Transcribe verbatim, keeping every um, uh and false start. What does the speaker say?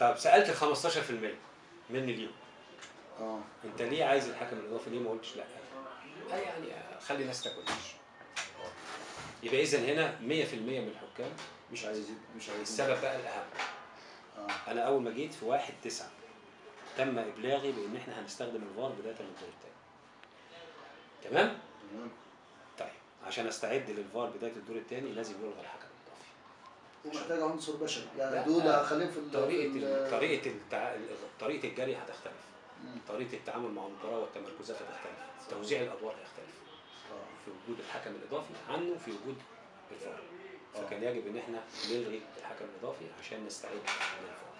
طب سالت ال خمستاشر في المية من اليوم اه انت ليه عايز الحكم الاضافي؟ ليه ما قلتش لا؟ لا يعني خلي الناس تاكلش. يبقى اذا هنا مية في المية من الحكام مش عايزين مش عايزين. السبب بقى الاهم. اه انا اول ما جيت في واحد تسعة تم ابلاغي بان احنا هنستخدم الفار بدايه من الدور الثاني. تمام؟ تمام. طيب عشان استعد للفار بدايه الدور الثاني لازم يلغى الحكم الاضافي. ومحتاجه عنصر بشري، يعني دول هخليهم في طريقه ال طريقه التع... طريقه الجري هتختلف. مم. طريقه التعامل مع المباراه والتمركزات هتختلف، توزيع الادوار هيختلف. في وجود الحكم الاضافي عنه في وجود الفار. فكان يجب ان احنا نلغي الحكم الاضافي عشان نستعد للفار.